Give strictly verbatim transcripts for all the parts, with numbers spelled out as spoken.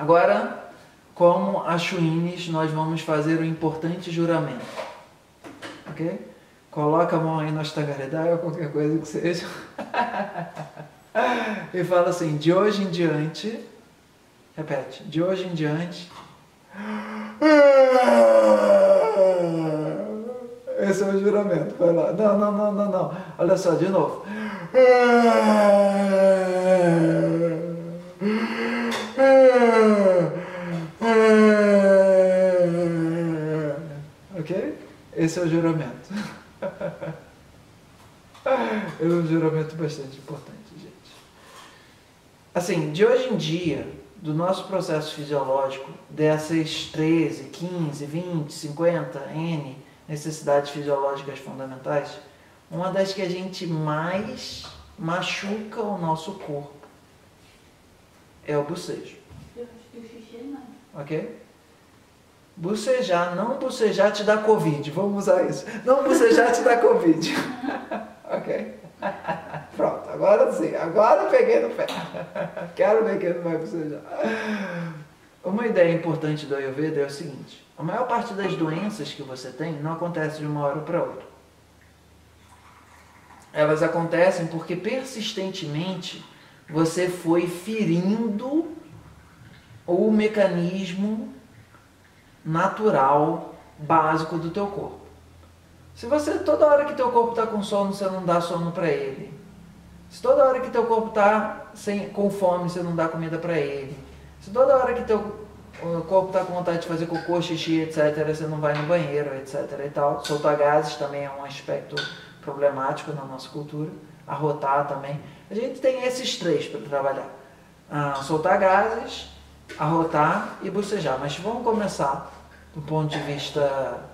Agora, como Ashwinis, nós vamos fazer um importante juramento. Ok? Coloca a mão aí no Ashtanga Hridaye ou qualquer coisa que seja. E fala assim, de hoje em diante, repete, de hoje em diante, esse é o juramento, vai lá, não, não, não, não, não, olha só, de novo, ok? Esse é o juramento, é um juramento bastante importante, gente. Assim, de hoje em dia, do nosso processo fisiológico, dessas treze, quinze, vinte, cinquenta, N necessidades fisiológicas fundamentais, uma das que a gente mais machuca o nosso corpo é o bocejo. Ok? Bocejar, não bocejar te dá Covid, vamos usar isso. Não bocejar te dá Covid. Ok? Pronto, agora sim, agora peguei no pé. Quero ver quem não vai bocejar. Uma ideia importante do Ayurveda é o seguinte: a maior parte das doenças que você tem não acontece de uma hora para outra. Elas acontecem porque persistentemente você foi ferindo o mecanismo natural básico do teu corpo. Se você, toda hora que teu corpo está com sono, você não dá sono para ele. Se toda hora que teu corpo está com fome, você não dá comida para ele. Se toda hora que teu corpo está com vontade de fazer cocô, xixi, etcétera, você não vai no banheiro, etcétera e tal. Soltar gases também é um aspecto problemático na nossa cultura. Arrotar também. A gente tem esses três para trabalhar. Ah, soltar gases, arrotar e bocejar. Mas vamos começar do ponto de vista...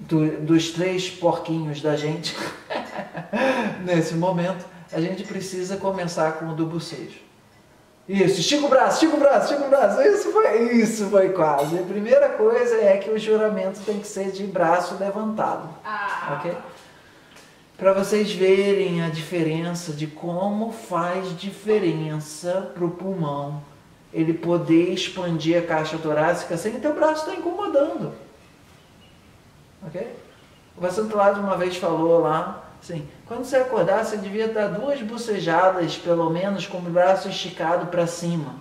Do, dos três porquinhos da gente, nesse momento, a gente precisa começar com o do bocejo. Isso, estica o braço, estica o braço, estica o braço, isso foi, isso foi quase. A primeira coisa é que o juramento tem que ser de braço levantado, ah. Ok? Para vocês verem a diferença de como faz diferença para o pulmão, ele poder expandir a caixa torácica sem o teu braço estar incomodando. Okay? O Vassanto Lado uma vez falou lá, assim, quando você acordar, você devia dar duas bocejadas, pelo menos, com o braço esticado para cima.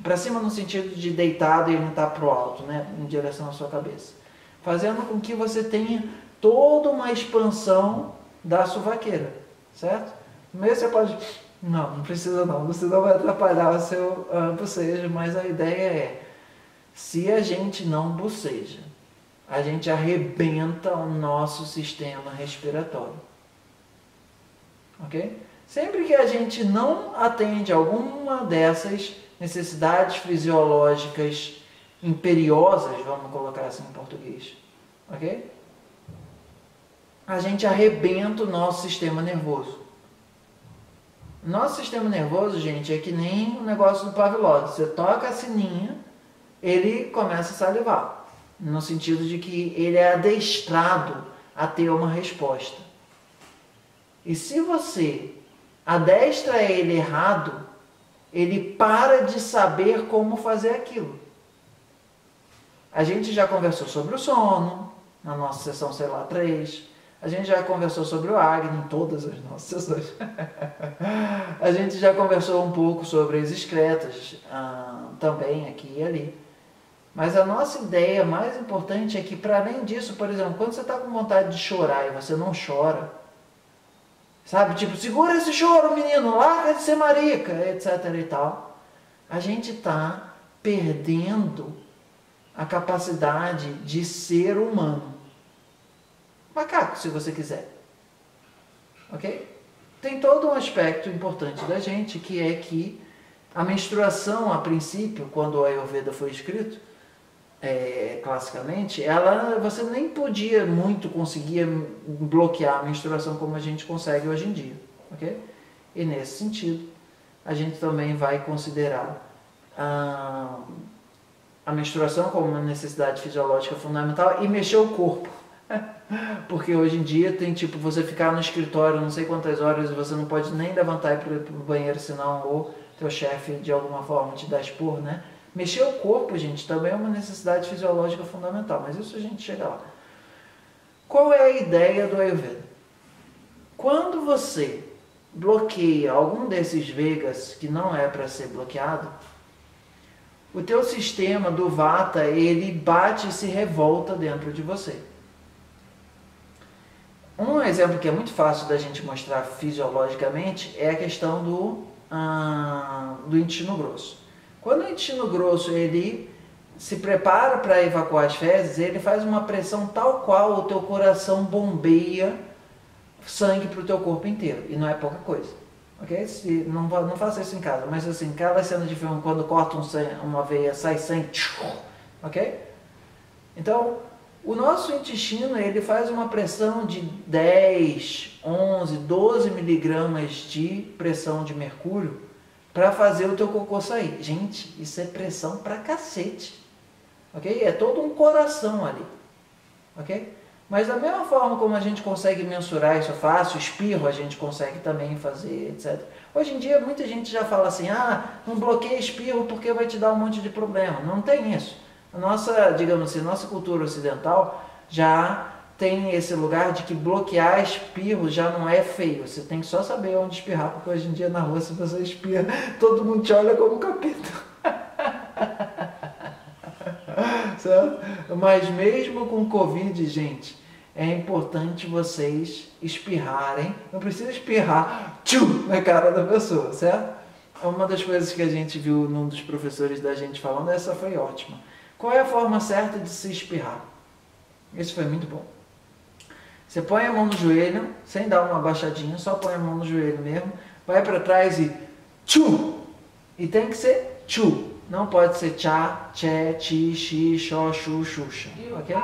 Para cima no sentido de deitado e não estar para o alto, né? Em direção à sua cabeça. Fazendo com que você tenha toda uma expansão da suvaqueira, certo? Primeiro você pode... Não, não precisa não, você não vai atrapalhar o seu uh, bocejo, mas a ideia é, se a gente não boceja, a gente arrebenta o nosso sistema respiratório, ok? Sempre que a gente não atende alguma dessas necessidades fisiológicas imperiosas, vamos colocar assim em português, ok? A gente arrebenta o nosso sistema nervoso. Nosso sistema nervoso, gente, é que nem o negócio do Pavlov. Você toca a sininha, ele começa a salivar. No sentido de que ele é adestrado a ter uma resposta. E se você adestra ele errado, ele para de saber como fazer aquilo. A gente já conversou sobre o sono, na nossa sessão, sei lá, três. A gente já conversou sobre o Agni, em todas as nossas sessões. A gente já conversou um pouco sobre as excretas, ah, também aqui e ali. Mas a nossa ideia mais importante é que, para além disso, por exemplo, quando você está com vontade de chorar e você não chora, sabe, tipo, segura esse choro, menino, larga de ser marica, etcétera e tal, a gente está perdendo a capacidade de ser humano. Macaco, se você quiser. Ok? Tem todo um aspecto importante da gente, que é que a menstruação, a princípio, quando o Ayurveda foi escrito, É, classicamente, ela, você nem podia muito conseguir bloquear a menstruação como a gente consegue hoje em dia, ok? E nesse sentido, a gente também vai considerar a, a menstruação como uma necessidade fisiológica fundamental e mexer o corpo, porque hoje em dia tem tipo você ficar no escritório não sei quantas horas e você não pode nem levantar e ir para o banheiro, senão ou teu chefe de alguma forma te dá expor, né? Mexer o corpo, gente, também é uma necessidade fisiológica fundamental, mas isso a gente chega lá. Qual é a ideia do Ayurveda? Quando você bloqueia algum desses vegas que não é para ser bloqueado, o teu sistema do Vata, ele bate e se revolta dentro de você. Um exemplo que é muito fácil da gente mostrar fisiologicamente é a questão do, ah, do intestino grosso. Quando o intestino grosso ele se prepara para evacuar as fezes, ele faz uma pressão tal qual o teu coração bombeia sangue para o teu corpo inteiro, e não é pouca coisa. Okay? Se, não, não faça isso em casa, mas assim, cada cena de filme, quando corta um sangue, uma veia, sai sangue, tchum, ok? Então, o nosso intestino, ele faz uma pressão de dez, onze, doze miligramas de pressão de mercúrio para fazer o teu cocô sair. Gente, isso é pressão pra cacete. Ok? É todo um coração ali. Ok? Mas da mesma forma como a gente consegue mensurar isso fácil, espirro a gente consegue também fazer, etcétera. Hoje em dia muita gente já fala assim, ah, não bloqueia espirro porque vai te dar um monte de problema. Não tem isso. A nossa, digamos assim, nossa cultura ocidental já tem esse lugar de que bloquear espirro já não é feio. Você tem que só saber onde espirrar, porque hoje em dia na rua, se você espirra, todo mundo te olha como um capeta. Mas mesmo com Covid, gente, é importante vocês espirrarem. Não precisa espirrar tchum, na cara da pessoa, certo? Uma das coisas que a gente viu num dos professores da gente falando, essa foi ótima. Qual é a forma certa de se espirrar? Isso foi muito bom. Você põe a mão no joelho, sem dar uma abaixadinha, só põe a mão no joelho mesmo, vai para trás e tchu! E tem que ser tchu, não pode ser tchá, tché, ti, xi, xó, xu, xuxa, ok?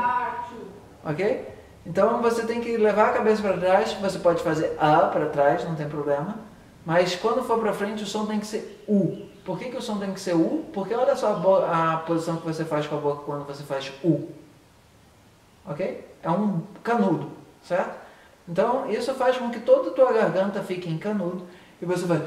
Ok? Então você tem que levar a cabeça para trás, você pode fazer a para trás, não tem problema, mas quando for para frente o som tem que ser u. Por que, que o som tem que ser u? Porque olha só a, a posição que você faz com a boca quando você faz u. Ok? É um canudo, certo? Então, isso faz com que toda a tua garganta fique em canudo e você vai...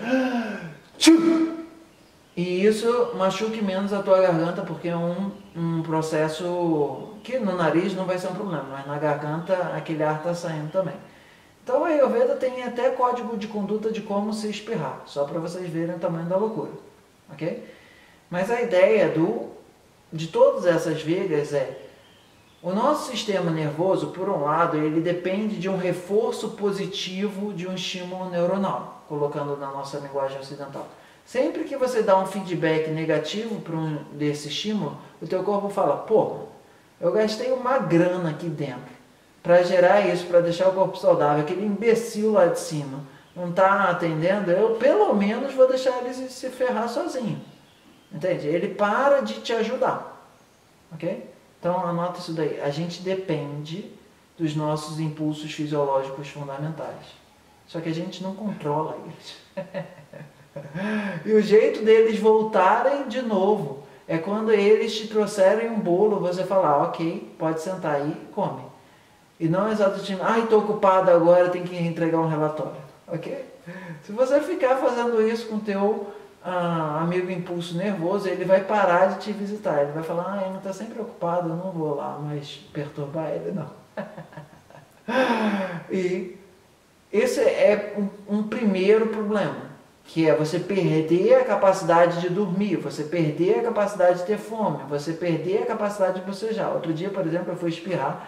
E isso machuque menos a tua garganta, porque é um, um processo que no nariz não vai ser um problema, mas na garganta aquele ar está saindo também. Então, a Ayurveda tem até código de conduta de como se espirrar, só para vocês verem o tamanho da loucura. Okay? Mas a ideia do, de todas essas vegas é, o nosso sistema nervoso, por um lado, ele depende de um reforço positivo de um estímulo neuronal, colocando na nossa linguagem ocidental. Sempre que você dá um feedback negativo para um desse estímulo, o teu corpo fala, pô, eu gastei uma grana aqui dentro para gerar isso, para deixar o corpo saudável, aquele imbecil lá de cima não está atendendo, eu pelo menos vou deixar ele se ferrar sozinho. Entende? Ele para de te ajudar. Ok? Então anota isso daí. A gente depende dos nossos impulsos fisiológicos fundamentais. Só que a gente não controla eles. E o jeito deles voltarem de novo é quando eles te trouxerem um bolo, você falar, ok, pode sentar aí e come. E não exatamente, ai, estou ocupado agora, tenho que entregar um relatório. Ok? Se você ficar fazendo isso com o teu ah, amigo impulso nervoso, ele vai parar de te visitar. Ele vai falar, ah, ele está sempre ocupado, eu não vou lá mais perturbar ele, não. E esse é um, um primeiro problema, que é você perder a capacidade de dormir, você perder a capacidade de ter fome, você perder a capacidade de bocejar. Outro dia, por exemplo, eu fui espirrar,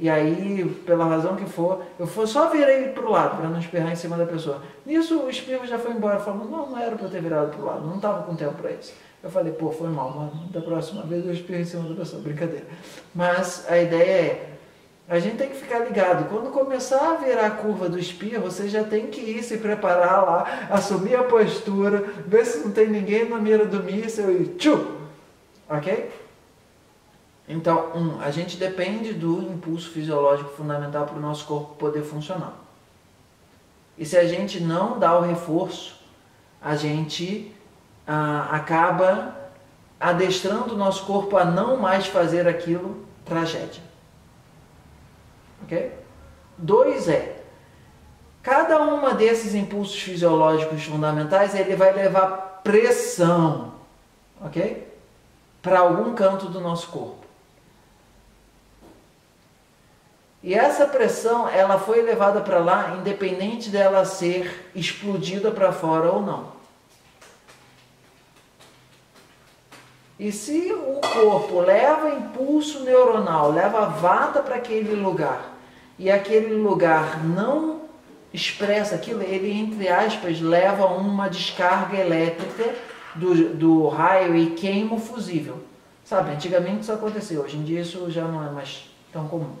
e aí, pela razão que for, eu só virei para o lado, para não espirrar em cima da pessoa. Nisso, o espirro já foi embora, falando, não, não era para eu ter virado para o lado, não estava com tempo para isso. Eu falei, pô, foi mal, mano, da próxima vez eu espirro em cima da pessoa, brincadeira. Mas a ideia é, a gente tem que ficar ligado, quando começar a virar a curva do espirro, você já tem que ir se preparar lá, assumir a postura, ver se não tem ninguém na mira do míssil e tchu, ok? Então, um, a gente depende do impulso fisiológico fundamental para o nosso corpo poder funcionar. E se a gente não dá o reforço, a gente ah, acaba adestrando o nosso corpo a não mais fazer aquilo, tragédia. Ok? Dois é, cada uma desses impulsos fisiológicos fundamentais, ele vai levar pressão, ok? para algum canto do nosso corpo. E essa pressão, ela foi levada para lá, independente dela ser explodida para fora ou não. E se o corpo leva impulso neuronal, leva vata para aquele lugar, e aquele lugar não expressa aquilo, ele, entre aspas, leva uma descarga elétrica do, do raio e queima o fusível. Sabe, antigamente isso acontecia, hoje em dia isso já não é mais tão comum.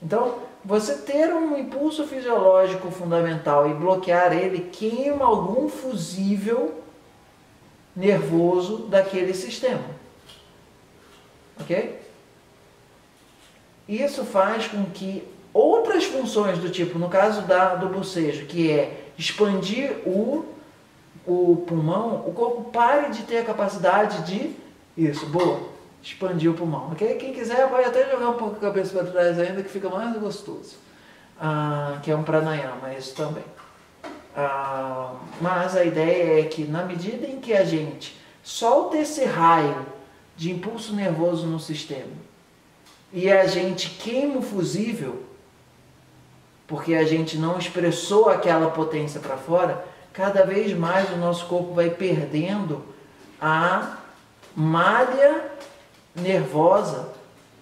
Então, você ter um impulso fisiológico fundamental e bloquear ele, queima algum fusível nervoso daquele sistema. Ok? Isso faz com que outras funções do tipo, no caso da, do bocejo, que é expandir o, o pulmão, o corpo pare de ter a capacidade de... Isso, boa. Expandir o pulmão, ok? Quem quiser pode até jogar um pouco a cabeça para trás ainda, que fica mais gostoso. Ah, que é um pranayama, isso também. Ah, mas a ideia é que na medida em que a gente solta esse raio de impulso nervoso no sistema e a gente queima o fusível, porque a gente não expressou aquela potência para fora, cada vez mais o nosso corpo vai perdendo a malha nervosa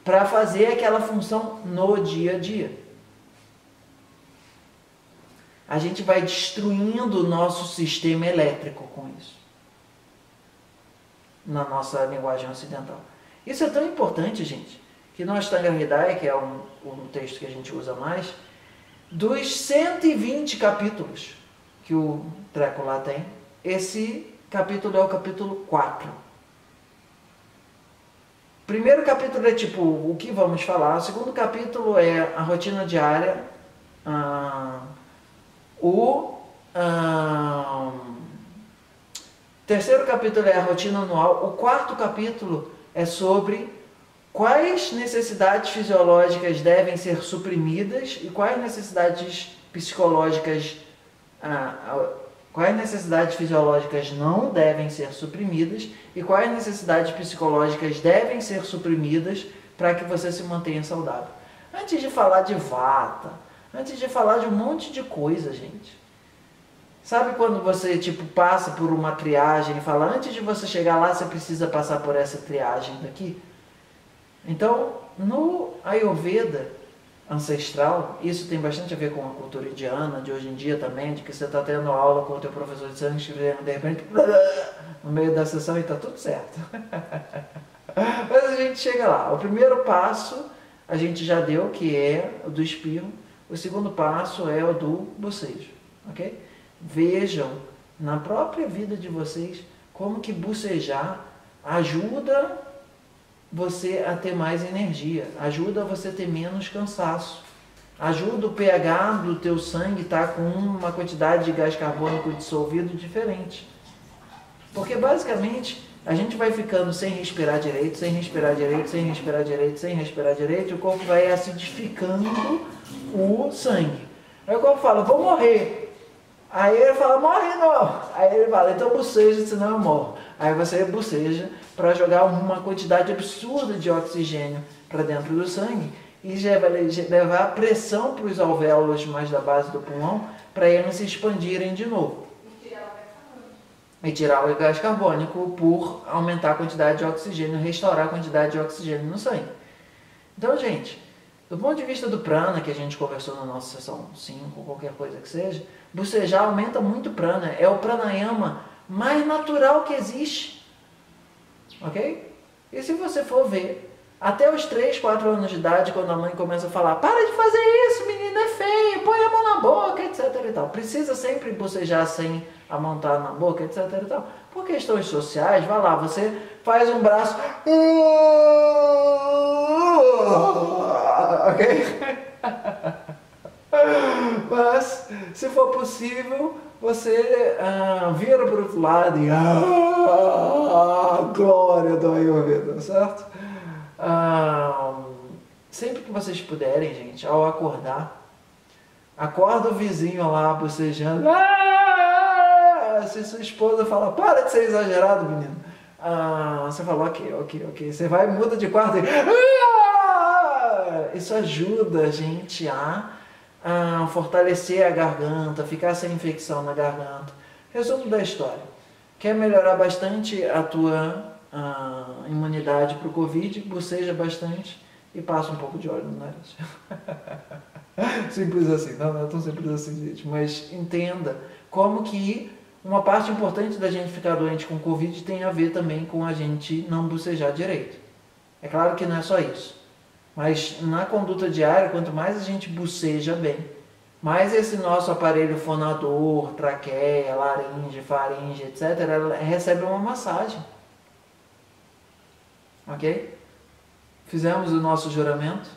para fazer aquela função no dia a dia. A gente vai destruindo o nosso sistema elétrico com isso, na nossa linguagem ocidental. Isso é tão importante, gente, que no Ashtanga Hridaye, que é um, um texto que a gente usa mais, dos cento e vinte capítulos que o Trécula tem, esse capítulo é o capítulo quatro. Primeiro capítulo é tipo, o que vamos falar. O segundo capítulo é a rotina diária, ah, o ah, terceiro capítulo é a rotina anual, o quarto capítulo é sobre quais necessidades fisiológicas devem ser suprimidas e quais necessidades psicológicas, ah, quais necessidades fisiológicas não devem ser suprimidas e quais necessidades psicológicas devem ser suprimidas para que você se mantenha saudável. Antes de falar de vata, antes de falar de um monte de coisa, gente. Sabe quando você tipo passa por uma triagem e fala, antes de você chegar lá, você precisa passar por essa triagem daqui? Então, no Ayurveda ancestral, isso tem bastante a ver com a cultura indiana de hoje em dia também, de que você está tendo aula com o teu professor de sânscrito, de repente no meio da sessão e está tudo certo. Mas a gente chega lá. O primeiro passo a gente já deu, que é o do espirro. O segundo passo é o do bocejo, ok? Vejam na própria vida de vocês como que bocejar ajuda você a ter mais energia, ajuda você a ter menos cansaço, ajuda o pH do teu sangue estar com uma quantidade de gás carbônico dissolvido diferente. Porque basicamente a gente vai ficando sem respirar direito, sem respirar direito, sem respirar direito, sem respirar direito, e o corpo vai acidificando o sangue. Aí o corpo fala, vou morrer. Aí ele fala, morre não. Aí ele fala, então boceja, senão eu morro. Aí você boceja para jogar uma quantidade absurda de oxigênio para dentro do sangue e já vai levar pressão para os alvéolos mais da base do pulmão para eles se expandirem de novo. E tirar o gás carbônico. E tirar o gás carbônico por aumentar a quantidade de oxigênio, restaurar a quantidade de oxigênio no sangue. Então, gente, do ponto de vista do prana, que a gente conversou na nossa sessão cinco, qualquer coisa que seja, bocejar aumenta muito o prana. É o pranayama mais natural que existe. Ok? E se você for ver, até os três, quatro anos de idade, quando a mãe começa a falar, para de fazer isso, menina, é feio, põe a mão na boca, etc e tal. Precisa sempre bocejar sem a mão estar na boca, etc e tal. Por questões sociais, vai lá, você faz um braço, ok? Mas, se for possível, você ah, vira para o outro lado e ah, ah, glória do Ayurveda, certo? Ah, sempre que vocês puderem, gente, ao acordar, acorda o vizinho lá bocejando. Ah, se sua esposa fala, para de ser exagerado, menino. Ah, você falou, ok, ok, ok. Você vai, muda de quarto e... Ah! Isso ajuda a gente a, a fortalecer a garganta, ficar sem infecção na garganta. Resumo da história. Quer melhorar bastante a tua a imunidade para o Covid? Boceja bastante e passa um pouco de óleo no nariz. Simples assim. Não, não é tão simples assim, gente. Mas entenda como que... Uma parte importante da gente ficar doente com Covid tem a ver também com a gente não bocejar direito. É claro que não é só isso. Mas na conduta diária, quanto mais a gente boceja bem, mais esse nosso aparelho fonador, traqueia, laringe, faringe, etcétera, recebe uma massagem. Ok? Fizemos o nosso juramento?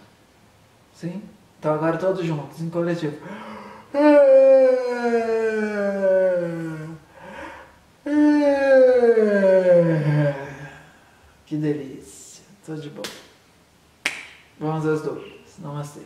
Sim? Então agora todos juntos, em coletivo. Que delícia, tudo de bom. Vamos às dúvidas, namastê.